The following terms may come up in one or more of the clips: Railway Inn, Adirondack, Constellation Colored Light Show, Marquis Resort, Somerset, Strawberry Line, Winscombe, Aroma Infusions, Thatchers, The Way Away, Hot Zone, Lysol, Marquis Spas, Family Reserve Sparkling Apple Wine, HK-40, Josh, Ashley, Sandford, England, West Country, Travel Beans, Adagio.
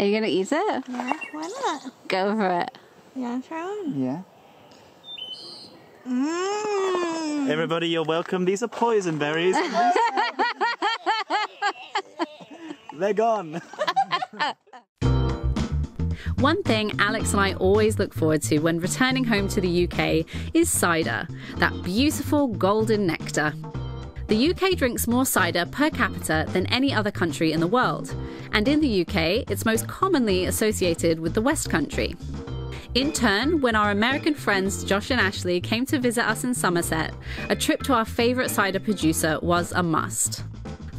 Are you going to use it? Yeah, why not? Go for it. You want to try one? Yeah. Mm. Everybody, you're welcome. These are poison berries. They're gone. One thing Alex and I always look forward to when returning home to the UK is cider, that beautiful golden nectar. The UK drinks more cider per capita than any other country in the world, and in the UK, it's most commonly associated with the West Country. In turn, when our American friends Josh and Ashley came to visit us in Somerset, a trip to our favourite cider producer was a must.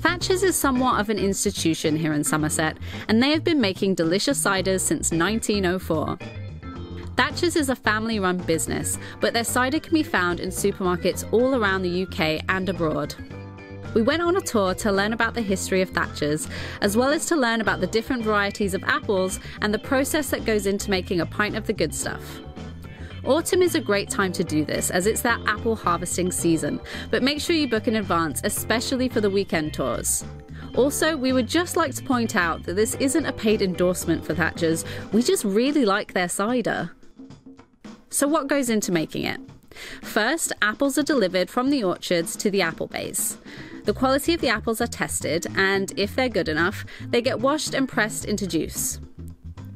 Thatchers is somewhat of an institution here in Somerset, and they have been making delicious ciders since 1904. Thatchers is a family-run business, but their cider can be found in supermarkets all around the UK and abroad. We went on a tour to learn about the history of Thatchers, as well as to learn about the different varieties of apples and the process that goes into making a pint of the good stuff. Autumn is a great time to do this, as it's their apple harvesting season, but make sure you book in advance, especially for the weekend tours. Also, we would just like to point out that this isn't a paid endorsement for Thatchers, we just really like their cider. So what goes into making it? First, apples are delivered from the orchards to the apple bays. The quality of the apples are tested, and if they're good enough, they get washed and pressed into juice.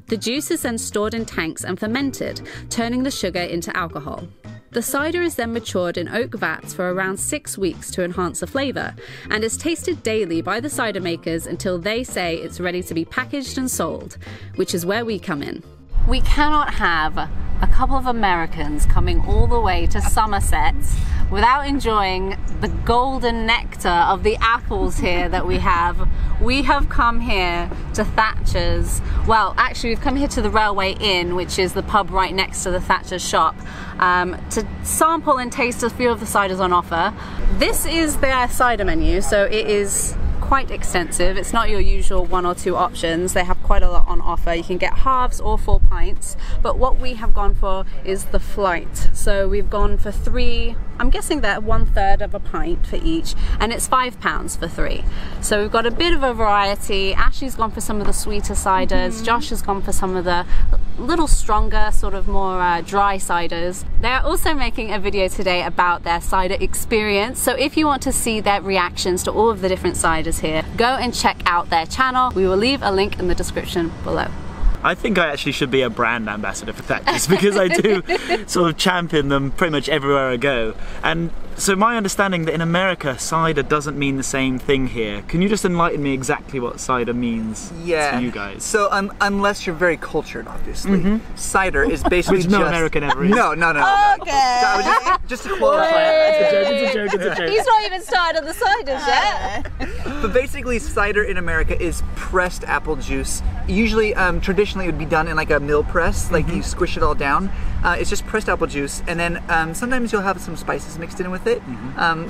The juice is then stored in tanks and fermented, turning the sugar into alcohol. The cider is then matured in oak vats for around 6 weeks to enhance the flavour, and is tasted daily by the cider makers until they say it's ready to be packaged and sold, which is where we come in. We cannot have a couple of Americans coming all the way to Somerset without enjoying the golden nectar of the apples here that we have. We have come here to Thatchers. Well, actually we've come here to the Railway Inn, which is the pub right next to the Thatchers shop, to sample and taste a few of the ciders on offer. This is their cider menu, so it is quite extensive. It's not your usual one or two options. They have quite a lot on offer. You can get halves or full pints, but what we have gone for is the flight. So we've gone for three, I'm guessing they're 1/3 of a pint for each, and it's £5 for three. So we've got a bit of a variety. Ashley's gone for some of the sweeter ciders, Josh has gone for some of the little stronger, sort of more dry ciders. They're also making a video today about their cider experience, so if you want to see their reactions to all of the different ciders here, go and check out their channel. We will leave a link in the description below. I think I actually should be a brand ambassador for Thatchers because I do sort of champion them pretty much everywhere I go. And so my understanding that in America cider doesn't mean the same thing here. Can you just enlighten me exactly what cider means to you guys? So unless you're very cultured, obviously, cider is basically just... no American ever is. No. Okay. So just to qualify. It's a joke. He's not even started on the ciders yet. But basically cider in America is pressed apple juice. Usually, traditionally it would be done in like a mill press, like you squish it all down. It's just pressed apple juice, and then sometimes you'll have some spices mixed in with it.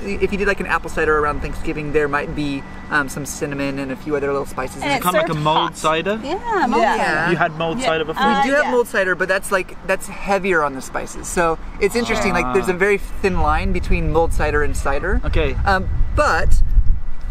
If you did like an apple cider around Thanksgiving, there might be some cinnamon and a few other little spices. And it's kind of like a mold cider? Yeah, mold cider. You had mold cider before? We do have mold cider, but that's like, that's heavier on the spices. So it's interesting, like there's a very thin line between mold cider and cider. Okay. But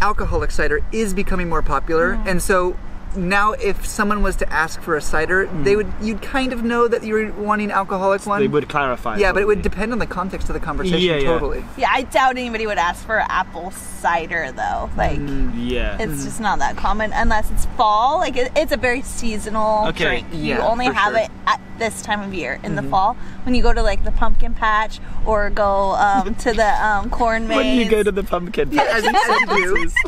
alcoholic cider is becoming more popular, and so now if someone was to ask for a cider, they would, you'd kind of know that you were wanting an alcoholic one. They would clarify. Yeah, probably. But it would depend on the context of the conversation, totally. Yeah, I doubt anybody would ask for apple cider though. Like, it's just not that common unless it's fall. Like, it's a very seasonal drink. You only have it at this time of year, in the fall. When you go to like the pumpkin patch or go to the corn maze. When you go to the pumpkin patch. Yeah,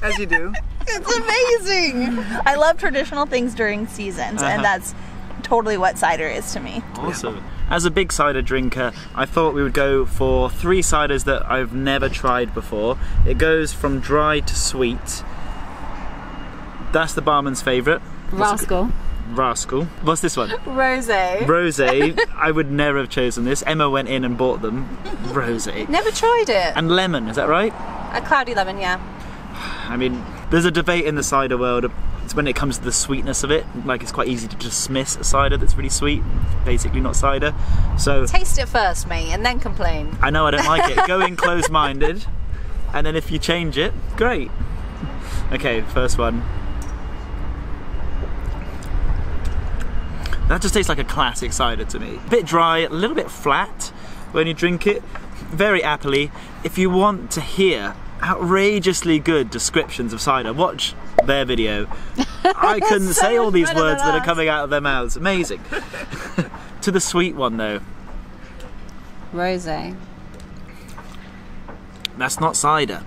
as you do. It's amazing! I love traditional things during seasons, and that's totally what cider is to me. Awesome. As a big cider drinker, I thought we would go for three ciders that I've never tried before. It goes from dry to sweet. That's the barman's favourite. Rascal. What's this one? Rosé. I would never have chosen this. Emma went in and bought them. Rosé. Never tried it. And lemon, is that right? A cloudy lemon, yeah. I mean, there's a debate in the cider world when it comes to the sweetness of it. Like, it's quite easy to dismiss a cider that's really sweet, basically not cider. So taste it first, mate, and then complain. I know, I don't like it. Go in close-minded, and then if you change it, great. Okay, first one. That just tastes like a classic cider to me. A bit dry, a little bit flat when you drink it, very appley. If you want to hear outrageously good descriptions of cider, watch their video. I couldn't say all these words that are coming out of their mouths. Amazing. To the sweet one though. Rosé. That's not cider.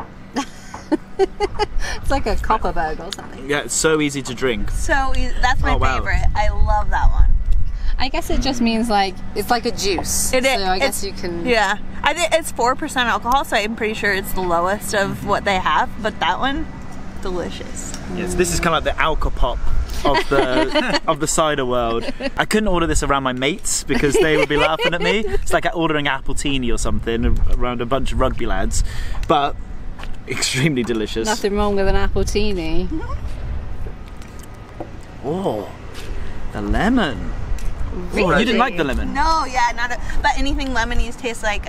It's like a copperbog or something. Yeah, it's so easy to drink. So easy. That's my favorite. I love that one. I guess it just means like it's like a juice. It is. So I guess you can. Yeah, I think it's 4% alcohol, so I'm pretty sure it's the lowest of what they have. But that one, delicious. Yes, this is kind of like the alcopop of the of the cider world. I couldn't order this around my mates because they would be laughing at me. It's like ordering appletini or something around a bunch of rugby lads, but extremely delicious. Nothing wrong with an appletini. Oh, the lemon. Really? Oh, you didn't like the lemon? No, yeah, not. But anything lemony tastes like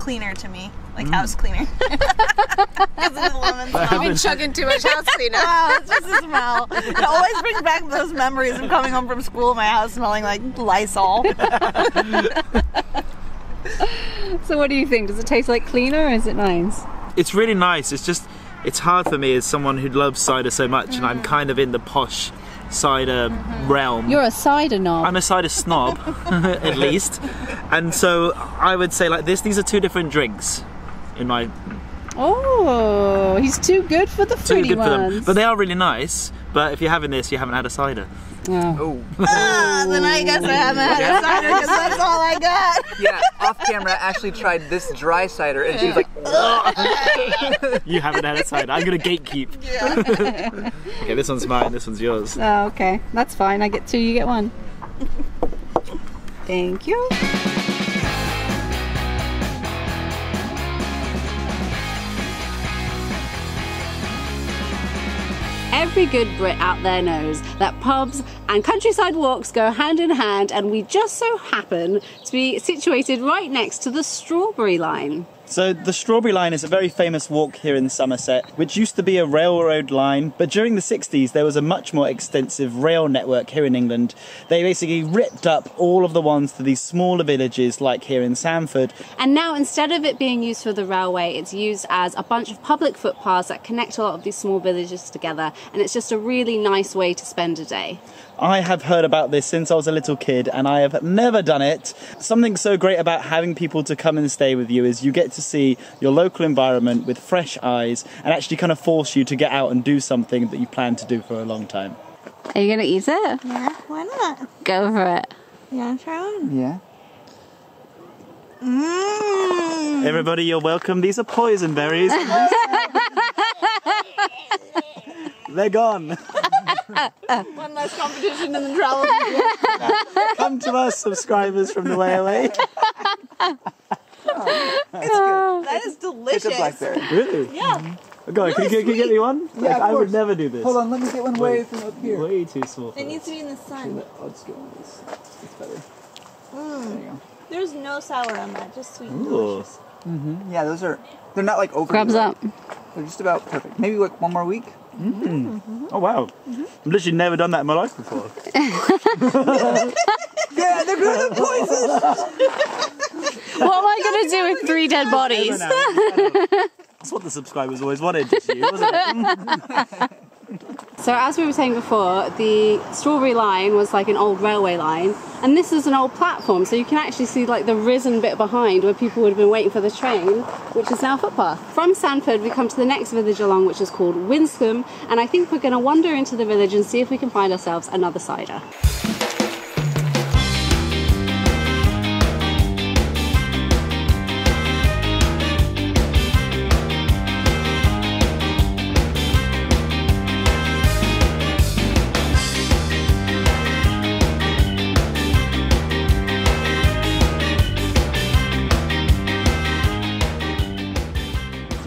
cleaner to me, like house cleaner. Because of the lemon smell. I've been chugging too much house cleaner. Oh, it's just a smell. It always brings back those memories of coming home from school, my house smelling like Lysol. So, what do you think? Does it taste like cleaner, or is it nice? It's really nice. It's just, it's hard for me as someone who loves cider so much, and I'm kind of in the posh cider realm. You're a cider knob. I'm a cider snob, at least. And so I would say like this, these are two different drinks in my... Oh, he's too good for the fruity ones. For them. But they are really nice, but if you're having this, you haven't had a cider. Oh. Then I guess I haven't had a cider because that's all I got. Yeah, off camera, I actually tried this dry cider and she was like, oh. You haven't had a cider. I'm going to gatekeep. Yeah. Okay, this one's mine, this one's yours. Oh, okay. That's fine. I get two, you get one. Thank you. Every good Brit out there knows that pubs and countryside walks go hand in hand, and we just so happen to be situated right next to the Strawberry Line. So the Strawberry Line is a very famous walk here in Somerset, which used to be a railroad line, but during the 60s there was a much more extensive rail network here in England. They basically ripped up all of the ones to these smaller villages like here in Sandford. And now instead of it being used for the railway, it's used as a bunch of public footpaths that connect a lot of these small villages together, and it's just a really nice way to spend a day. I have heard about this since I was a little kid and I have never done it. Something so great about having people to come and stay with you is you get to see your local environment with fresh eyes and actually kind of force you to get out and do something that you plan to do for a long time. Are you going to eat it? Yeah, why not? Go for it. You want to try one? Yeah. Mm. Everybody, you're welcome. These are poison berries. They're gone. One less competition in the travel video. Come to us, subscribers from the way away. Oh, that's good. That is delicious. It's a blackberry. Really? Yeah. Go, can you get me one? Yeah, like, I would never do this. Hold on, let me get one way from up here. Way too small. It needs to be in the sun. I'll just get one of these. It's better. Mm. There you go. There's no sour on that, just sweet and delicious. Yeah, those are, they're not like over. Grabs up. They're just about perfect. Maybe like one more week. Oh wow! I've literally never done that in my life before. Yeah, they're good at poison. What am I gonna do with three dead bodies? That's what the subscribers always wanted. You, wasn't it? So as we were saying before, the Strawberry Line was like an old railway line, and this is an old platform, so you can actually see like the risen bit behind where people would have been waiting for the train, which is now a footpath. From Sandford we come to the next village along, which is called Winscombe, and I think we're going to wander into the village and see if we can find ourselves another cider.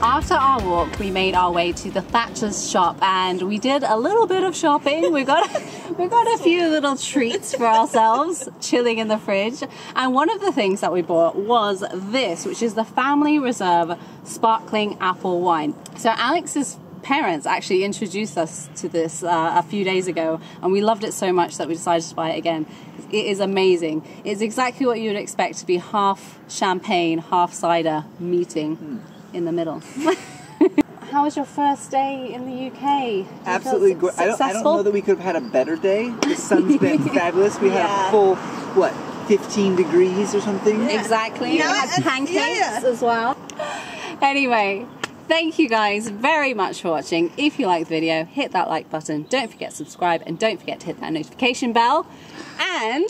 After our walk, we made our way to the Thatchers shop and we did a little bit of shopping. We got a few little treats for ourselves, chilling in the fridge. And one of the things that we bought was this, which is the Family Reserve Sparkling Apple Wine. So Alex's parents actually introduced us to this a few days ago, and we loved it so much that we decided to buy it again. It is amazing. It's exactly what you would expect to be half champagne, half cider meeting in the middle. How was your first day in the UK? Absolutely great. I don't know that we could have had a better day. The sun's been fabulous. We had a full, what, 15 degrees or something? Yeah. Exactly. Yeah. We had pancakes as well. Anyway, thank you guys very much for watching. If you liked the video, hit that like button. Don't forget to subscribe, and don't forget to hit that notification bell. And...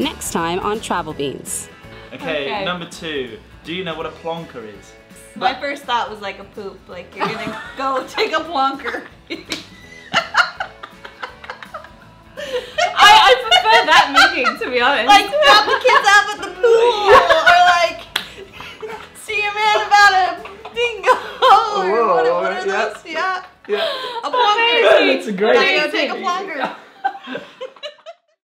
next time on Travel Beans. Okay, number 2. Do you know what a plonker is? My first thought was like a poop, like you're gonna go take a plonker. I prefer that meaning, to be honest. Like drop the kids off at the pool, or like see your man about a bingo, or what are those? Yeah, a plonker. It's a great. Now you go take a plonker.